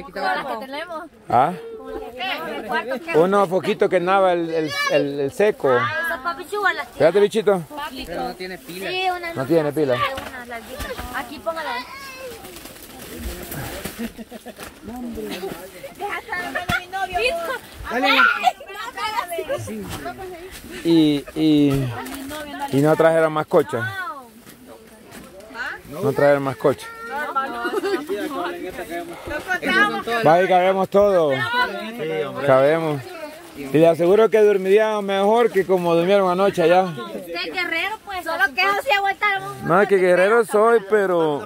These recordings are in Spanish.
¿Cómo que tenemos? ¿Ah? Unos foquitos que nava el seco. Espérate, bichito. Pero no tiene pila. Sí, no tiene pila. Aquí póngala. Y no trajeron más cochas. No trajeron más cochas. Vaya, cabemos todo. Cabemos. Y le aseguro que dormirían mejor que como durmieron anoche allá. Usted guerrero, pues. Solo que eso sí aguantaron. No, que guerrero soy, pero...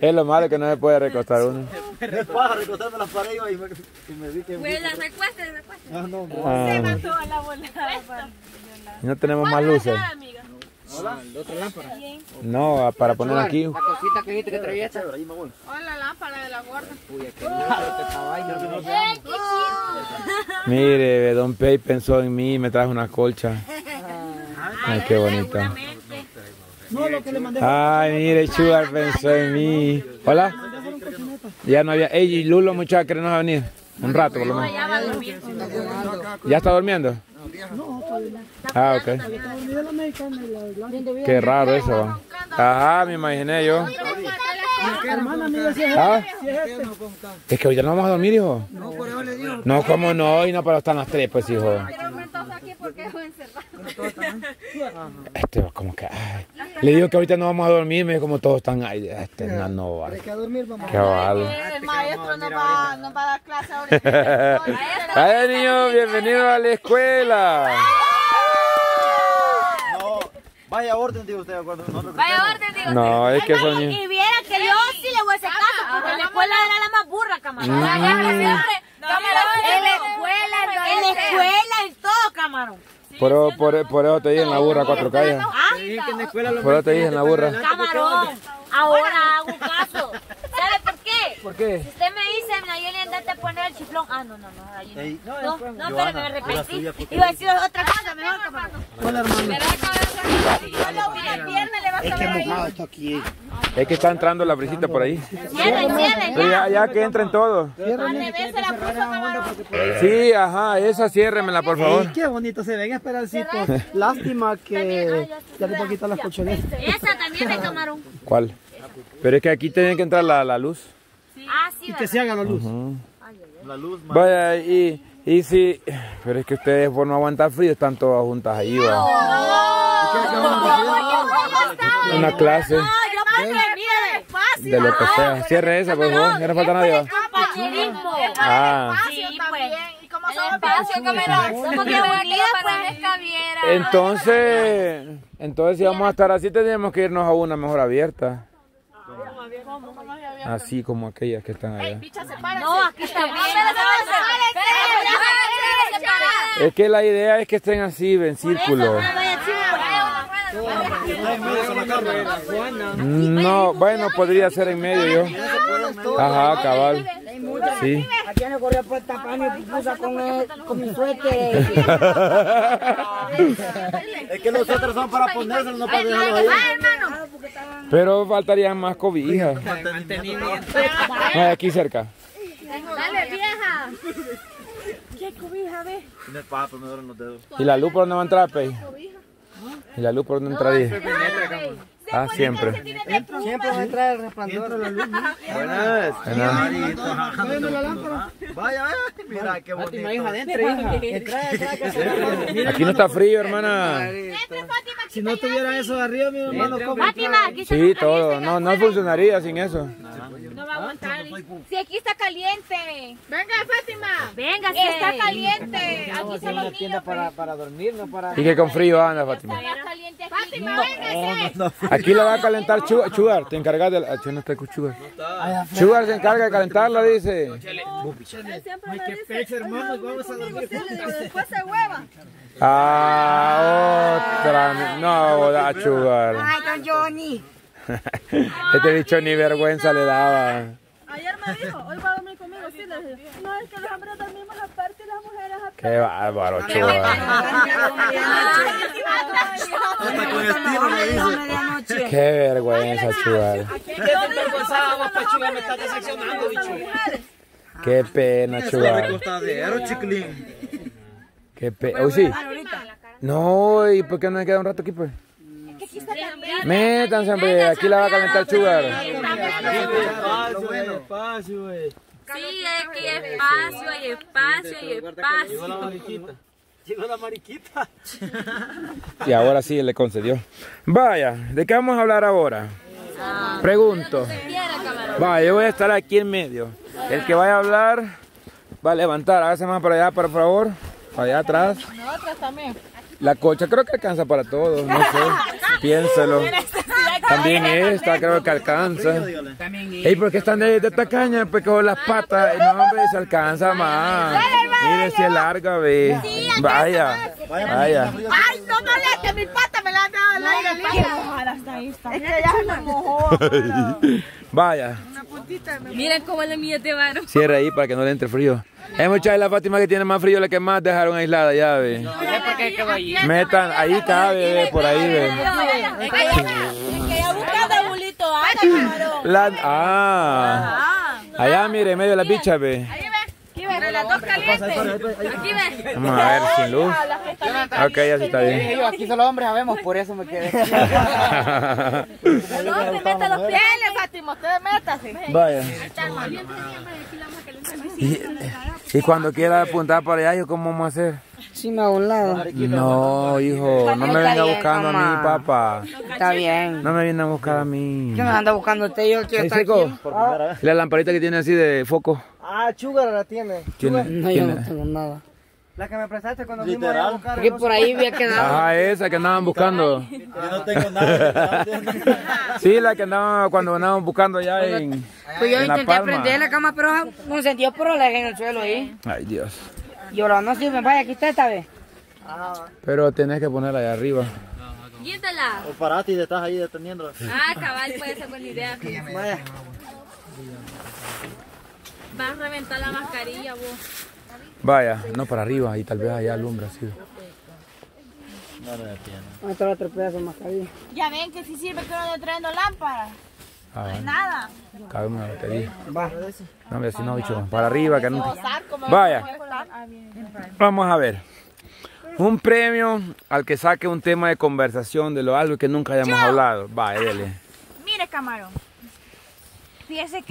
Es lo malo que no se puede recostar uno. Me pasa recostarme las paredes y me di que... Pues las recuestas, no, no. Se mató a la volada. No tenemos más luces. Hola, ¿otra lámpara? No, para poner aquí. La cosita que viste que traía esta. Hola, lámpara de la gorda. Uy, qué lindo. Mire, Don Pei pensó en mí y me trajo una colcha. Ay, qué bonita. Ay, mire, Sugar pensó en mí. Hola. Ya no había. Ey, Lulo, muchacha, que no va a venir. Un rato, por lo menos. ¿Ya está durmiendo? No, ah, ok. Qué raro eso. Ajá, me imaginé yo. ¿Ah? Es que hoy ya no vamos a dormir, hijo. No, cómo no, hoy no, pero están las 3, pues, hijo. Este va como que... Ay. Le digo que ahorita no vamos a dormir, me dijo como todos están... Ay, este no va. Qué vale. El maestro no va, no va a dar clase ahorita. Ay, niños, bienvenidos a la escuela. No, vaya orden, digo usted, de acuerdo. Vaya orden, digo usted. No, es que son... Y viera que yo sí le voy a hacer caso, porque la escuela era la más burra, camarón. En la escuela, en todo, camarón. Por eso te dije en la burra, 4 calles. Por eso te dije en la burra. Camarón, ahora hago caso. ¿Sabe por qué? ¿Por qué? Si usted me dice, Nayeli, andate a poner el chiflón. Ah, no, pero me arrepentí. Iba a decir otra cosa, mejor, camarón. Hola, hermano. Es que mojado esto aquí. Es que está entrando la brisita por ahí. Cierren, ya que entren todos. Sí, ajá, esa ciérremela, por favor. Qué bonito se ven, esperancitos. Lástima que ya le puedo quitar las colchonetas. Esa también me tomaron. ¿Cuál? Pero es que aquí tiene que entrar la luz. Ah, sí, y que se haga la luz. La luz, man. Vaya, y sí, pero es que ustedes por no aguantar frío están todas juntas ahí, va. Una clase. De lo que sea. Cierre esa, por favor. Ya no falta nadie. Ah. Entonces, si vamos a estar así, tendríamos que irnos a una mejor abierta. Así como aquellas que están allá. No, aquí está bien. Es que la idea es que estén así, en círculo. No, bueno, podría ser en medio yo. Ajá, cabal. Sí. Aquí me corrió por esta pana y puso con mi suerte. Es que nosotros son para ponerse, no para dejarlo ahí. Pero faltarían más cobijas. No, aquí cerca. Dale, vieja. ¿Qué cobija ves? Tiene papas, me duelen los dedos. ¿Y la luz por dónde va a entrar, Pei? ¿Y la luz por dónde entraría? Ah, siempre. Siempre va a entrar el resplandor de la luz. Buenas. Vaya, mira, qué bonito. Aquí no está frío, hermana. Si no tuviera eso de arriba, mi hermano, ¿cómo? Sí, todo. No funcionaría sin eso. No va a aguantar. Si aquí está caliente. Venga, Fátima. Venga, está caliente. Aquí son los niños para dormir, no para... Y que con frío anda, Fátima. Fátima, venga. Aquí la va a calentar Chugar. Te encargas de la... No está con Chugar. Chugar se encarga de calentarla, dice. Ay, qué pecho, hermano. Vamos a dormir. Después se hueva. Ah, otra. No, Chugar. Ay, don Johnny. Este bicho ni vergüenza le daba. Ayer me dijo, hoy va a dormir conmigo. fáciles. No, es que los hombres dormimos aparte y las mujeres aparte. Qué bárbaro, chaval. Qué vergüenza, chaval. ¿Qué te vergüenza vos, Pachuga? Me estás decepcionando, bicho. Qué pena, chaval. Qué pena. Oh, sí. No, ¿y por qué no me queda un rato aquí, pues? Métanse, hombre, aquí la va a calentar Chugar. Sí, es que hay espacio, hay espacio, hay espacio. Llegó la mariquita. Y ahora sí le concedió. Vaya, ¿de qué vamos a hablar ahora? Pregunto. Vaya, yo voy a estar aquí en medio. El que vaya a hablar va a levantar. Hágase más para allá, por favor. Allá atrás. Nosotras también. La cocha creo que alcanza para todos, no sé, piénsalo. También esta creo que alcanza. Ey, ¿por qué están de tacaña? Pues con las patas, no hombre, se alcanza más. Mire, se larga, ve. Vaya, vaya. Ay, no moleste, mi pata me la han dado al aire. Es que ya se me mojó. Vaya. Miren cómo es la mía de barro. Cierra ahí para que no le entre frío. Es muchas de las Fátimas que tienen más frío, las que más dejaron aislada, ya ve. No, metan, ahí cabe, por ahí ve. Es que ya buscaba el bulito, camarón. Ah, allá mire, en medio de la bicha, ve. Aquí ve, las dos calientes. Aquí ve. Vamos a ver, sin luz. Ok, ya se está bien. Aquí solo hombres sabemos, por eso me quedé. No, se meta los pies, Fátima, ustedes métase. Vaya. Y cuando quiera apuntar para allá, ¿yo cómo vamos a hacer? Sí, me a un lado. No, hijo, no me venga buscando a mí, papá. Está bien. No me viene a buscar a mí. ¿Qué me anda buscando usted? Yo quiero estar aquí. Ah. La lamparita que tiene así de foco. Ah, Chugar la tiene. No, yo no tengo nada. La que me prestaste cuando fuimos a buscar. Porque por ahí había quedado. Ah, esa que andaban buscando. Yo no tengo nada. Sí, la que andaban cuando andaban buscando allá en pues yo en intenté la prender la cama, pero no sentí, pero la dejé en el suelo ahí. Ay, Dios. Y ahora no sirve, vaya, aquí está esta vez. Pero tenés que ponerla allá arriba. Quítala. O parate y te estás ahí deteniendo. Ah, cabal, puede ser buena idea. Vaya. Vas a reventar la mascarilla, vos. Vaya, no para arriba y tal vez allá alumbra así. No está otro pedazo más cabida. Ya ven que sí sirve que uno le traiendo lámparas. No hay nada. Cabe una batería. Va. No, mira, si no, bicho. Para arriba, que no. Vaya. Vamos a ver. Un premio al que saque un tema de conversación de lo algo que nunca hayamos hablado. Vaya, dele. Mire, camarón.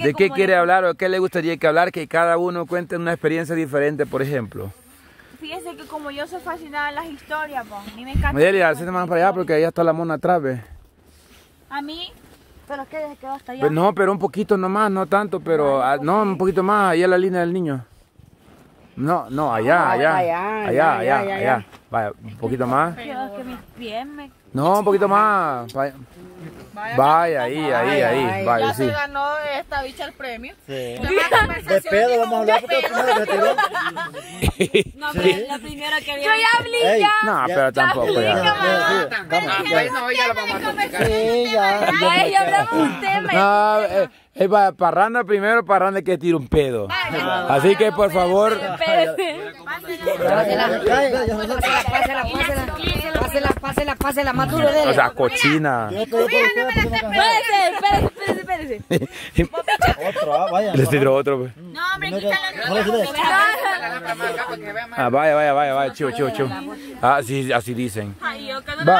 ¿De qué quiere hablar o qué le gustaría que hablar? Que cada uno cuente una experiencia diferente, por ejemplo. Fíjese que como yo soy fascinada en las historias, po, a mí me encanta. Mire, hazte más para allá porque allá está la mona atrás, ve. A mí, pero es que desde que va hasta allá. Pues no, pero un poquito nomás, no tanto, pero no, no un poquito más, allá en la línea del niño. No, no, allá, allá, allá, allá, allá. Vaya, un poquito más. No, un poquito más. Vaya, ahí, vaya, sí. Ya se ganó esta bicha el premio. Sí. De pedo vamos a hablar porque no, pero la primera que viene. Yo ya hablé ya. No, pero tampoco. No, ya lo vamos a platicar. Sí, ya. Ya hablamos un tema. No, parranda primero, parranda que tira un pedo. Así que por favor. Pásela, más duro. O sea, cochina. Espérese. Les tiró otro. No, hombre, quítalo. Ah, vaya, chivo. Ah, sí, así dicen. Vaya, yo voy a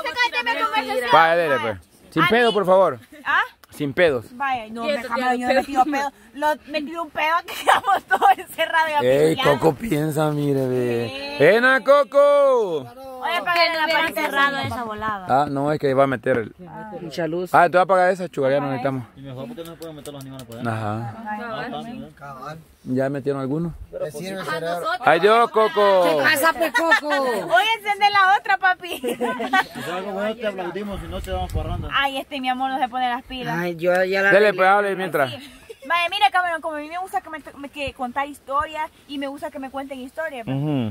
sacar de mi. Vaya, dele, pues. Sin pedo, por favor. ¿Ah? Sin pedos. Vaya, no, déjame, yo le tiro pedo. Me tiró un pedo que quedamos todos encerrados. Ey, Coco piensa, mire, ve. ¡Ven a Coco! Voy a apagar la parte cerrada esa volada. Ah, no, es que va a meter mucha luz. Ah, te voy a apagar esa, Chugar, ya no necesitamos. Y mejor porque no pueden meter los animales por allá. Ajá. ¿Ya metieron algunos? ¡Ay, yo, Coco! ¿Qué pasa, pues, Coco? Voy a encender la otra, papi. No te aplaudimos, si no te vamos parrando. Ay, mi amor no se pone las pilas. Ay, yo ya la... Dele, pues, hable mientras. Vaya, mira, Cameron, como a mí me gusta que contar historias y me gusta que me cuenten historias.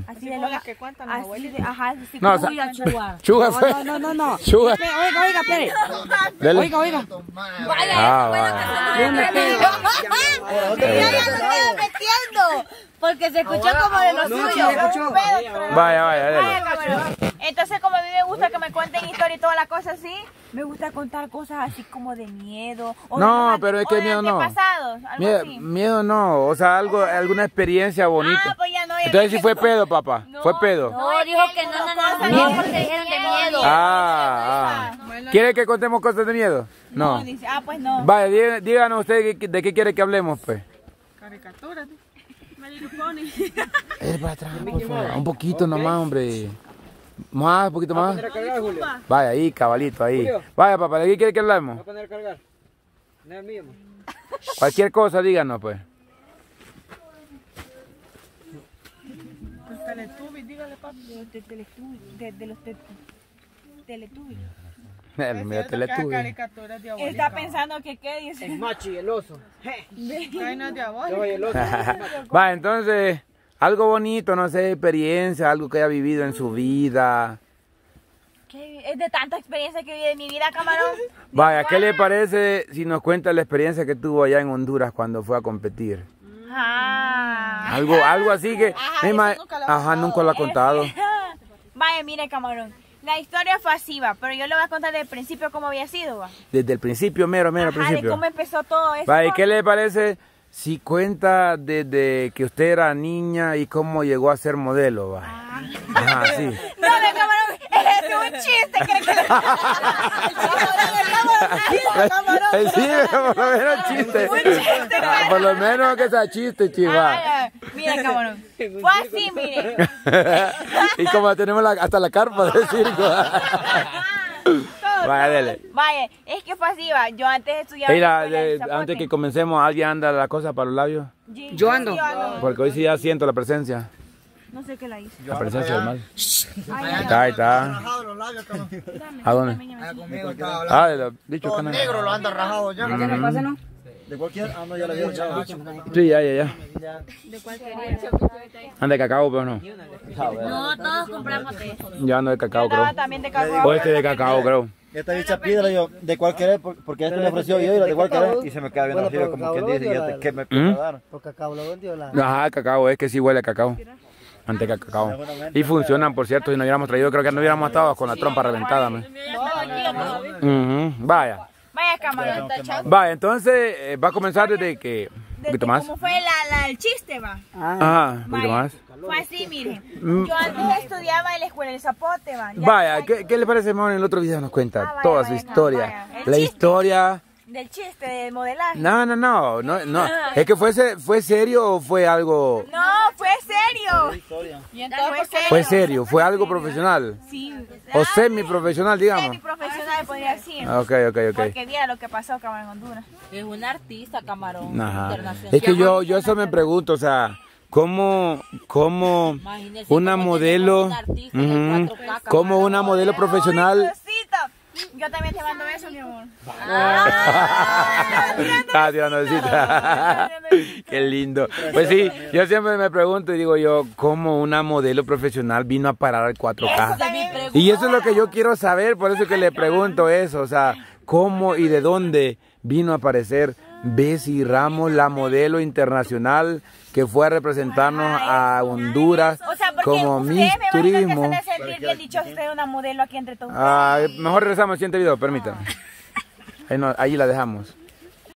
Así de lo que cuentan los abuelos. Ajá, así como Julia Chugar. Chugar fue. No. Chugar. Oiga, espere. Oiga. Vaya, bueno, que se lo voy a todo, porque se escuchó como de los suyos. Vaya, vaya. Entonces, como a mí me gusta que me cuenten historias y todas las cosas así, me gusta contar cosas así como de miedo. O no, de, pero es que miedo no. Miedo no, o sea, algo, alguna experiencia bonita. Ah, pues ya no. Ya entonces, sí fue pedo, papá. No, fue pedo. No, dijo que no, porque dijeron de miedo. Ah, ¿quiere que contemos cosas de miedo? No. Dice, ah, pues no. Vaya, díganos ustedes de qué quiere que hablemos, pues. Caricaturas. Para atrás, un poquito nomás, hombre. Más, un poquito más. Vaya, ahí, cabalito, ahí. Vaya, papá, ¿de qué quiere que hablemos? Voy a poner a cargar. No es mío. Cualquier cosa, díganos, pues. Los Teletubbies, dígale, papá. De los Teletubbies. Está pensando que qué dice. El macho y el oso. Va, entonces, algo bonito, no sé, experiencia, algo que haya vivido en su vida. ¿Qué? Es de tanta experiencia que viví en mi vida, Camarón. Vaya, ¿qué le parece si nos cuenta la experiencia que tuvo allá en Honduras cuando fue a competir? Ajá. Algo así que... Ajá, nunca lo ha contado. Vaya, mire, Camarón. La historia fue así, va, pero yo le voy a contar desde el principio cómo había sido, va. Desde el principio, mero principio. De cómo empezó todo eso. Va, ¿y qué le parece si cuenta desde que usted era niña y cómo llegó a ser modelo, va? Ah. Ajá, sí. No, no, camarón, es un chiste, creo que... Sí, por lo menos era un chiste. Un chiste, por lo menos que sea chiste, chiva. Mira, cabrón, fue así, mire. Y como tenemos hasta la carpa del circo. Vaya, dele. Vaya, es que fue así, va. Yo antes estudiaba. Mira, antes que comencemos, ¿alguien anda la cosa para los labios? Yo ando. Porque hoy sí ya siento la presencia. No sé qué la hice. La presencia del mal. Ahí está. ¿A dónde? Ah, de los dichos canales. El negro lo anda rajado ya. ¿Qué le pasa, no? ¿De cualquier? Ah, no, ya la había echado. Sí, ya. ¿De cualquier? ¿Anda de cacao, pero no? No, todos compramos de eso. Yo ando de cacao, creo. También de cacao. O este de cacao, creo. Esta dicha piedra, yo, de cualquier, porque este me ofreció yo y la de cualquier. Y se me queda bien arriba, como quien dice, ya que me puedo dar. ¿Por cacao lo vendió la? Ajá, cacao, es que sí huele a cacao. Manteca de cacao. Y funcionan, por cierto, si no hubiéramos traído, creo que no hubiéramos estado con la trompa reventada. Vaya. Vaya, Camarón. Va, entonces va a comenzar desde que... Un poquito más. Como fue el chiste, va. Ajá, un poquito más. Fue así, miren. Yo antes estudiaba en la escuela del Zapote, va. Vaya, ¿qué le parece, mejor en el otro video nos cuenta toda su historia? La historia... Del chiste, del modelaje. No. Es que fue serio o fue algo... No, fue serio. Fue serio, fue algo profesional. Sí. O semi-profesional, digamos. Semi-profesional, podría decir. Ok. Porque mira lo que pasó, Camarón, en Honduras. Es un artista, Camarón. Ajá. Internacional. Es que yo eso me pregunto, o sea... ¿Cómo una modelo... ¿Cómo una modelo profesional... Yo también te mando besos, mi amor. Está tirando besita. Qué lindo. Pues sí, yo siempre me pregunto y digo yo, ¿cómo una modelo profesional vino a parar al 4K? Y eso es lo que yo quiero saber, por eso que le pregunto eso. O sea, ¿cómo y de dónde vino a aparecer Bessy Ramos, la modelo internacional que fue a representarnos a Honduras como Miss Turismo? Mejor regresamos al siguiente video, permítanme. Ahí la dejamos.